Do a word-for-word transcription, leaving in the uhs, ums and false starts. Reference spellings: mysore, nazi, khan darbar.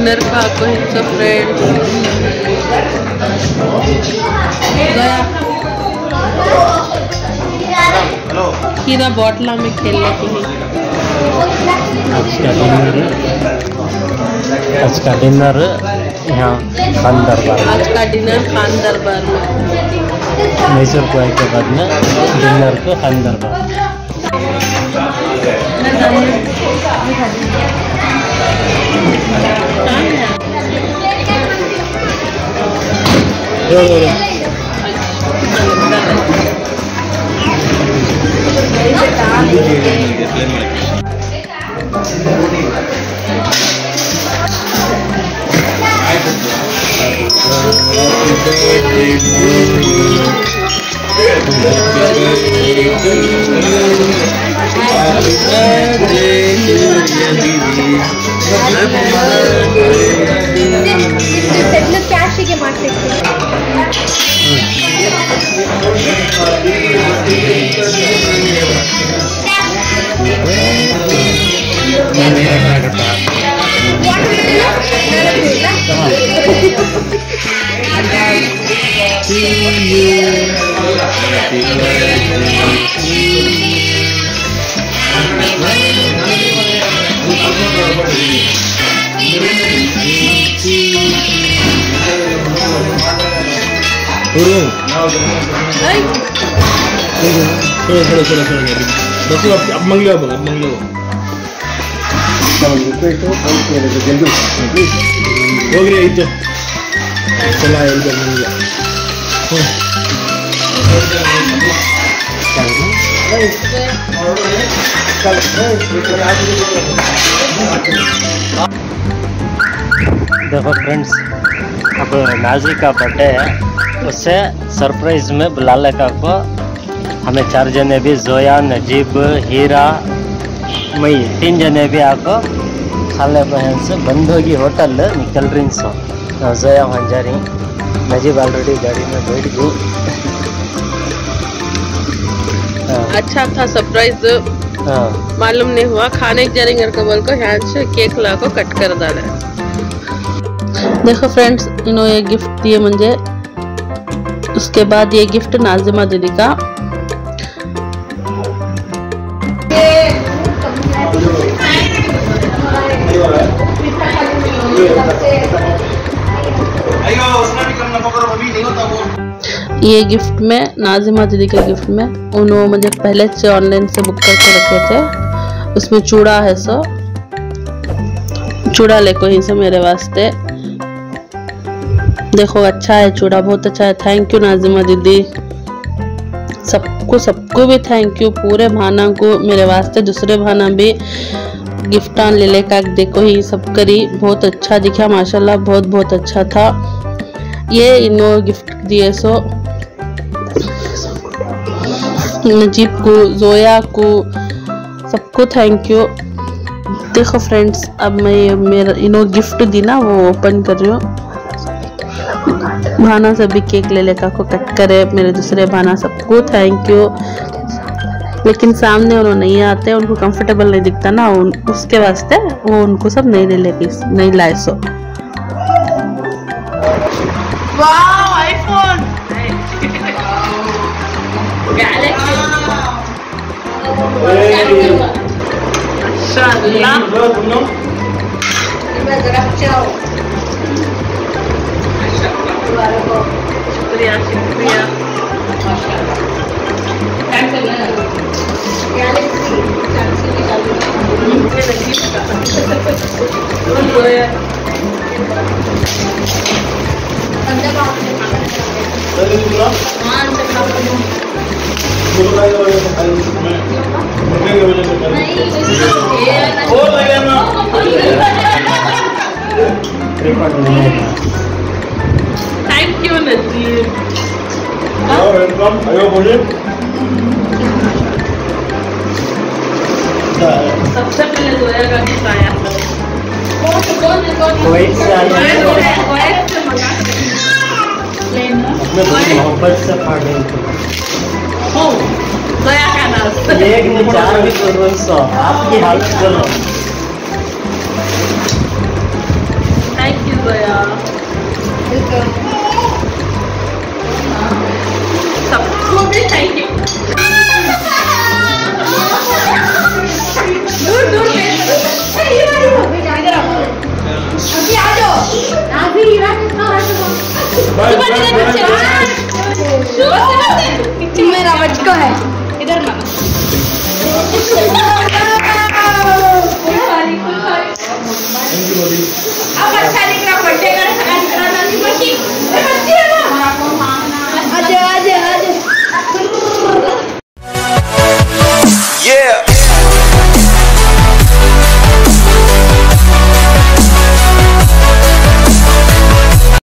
Dinner खा कर सब फ्रेंड्स कीना बॉटला में खेलने के लिए। आज का डिनर यहाँ खान दरबार, आज का डिनर खान दरबार में मैसूर को आए के बाद में डिनर को खान दरबार। अब मंगलो अब मंगलो जल्दी चला देखो फ्रेंड्स, अब नाजी का बर्थडे है, उससे सरप्राइज में बुला लेगा को हमें चार जने भी, जोया, नजीब, हीरा, मई, तीन जने भी आपको खाले बहन से बंदोगी होटल निकल रही सो ना। जोया वहाँ जा रही, नजीब ऑलरेडी गाड़ी में बैठ गई। अच्छा था सरप्राइज, मालूम नहीं हुआ खाने जरिंगर कबल को यहाँ से केक ला को कट कर डाला। देखो फ्रेंड्स, इन्होंने ये गिफ्ट दिए मुझे, उसके बाद ये गिफ्ट नाजिमा दीदी का। ये गिफ्ट में नाजिमा दीदी के गिफ्ट में उन्होंने मुझे पहले से ऑनलाइन से बुक करके रखे थे, उसमें चूड़ा है सो चूड़ा लेको ही से मेरे वास्ते। देखो अच्छा है चूड़ा, बहुत अच्छा है। थैंक यू नाजिमा दीदी, सबको सबको भी थैंक यू, पूरे भाना को मेरे वास्ते। दूसरे भाना भी गिफ्ट ले लेकर देखो ही सब करी, बहुत अच्छा दिखा माशाल्लाह, बहुत बहुत अच्छा था। ये इनो गिफ्ट दिए सो नजीब को, जोया को, सबको थैंक यू। देखो फ्रेंड्स, अब मैं मेरा इनो गिफ्ट दी ना वो ओपन कर रही हूँ। भाना सभी केक ले लेकर को कट करे मेरे दूसरे भाना, सबको थैंक यू। लेकिन सामने उन्होंने नहीं आते, उनको कंफर्टेबल नहीं दिखता ना, उन, उसके वास्ते वो उनको सब नहीं ले लेके नहीं लाए सो। वाव आईफोन शुक्रिया शुक्रिया थैंक यू नजीब, वेलकम। आयो बोले सबसे पहले जोया का गिफ्ट आया, मोहब्बत से पार्टी जोया का नाम एक में चार भी करो, आपकी हेल्प करो। वेलकम।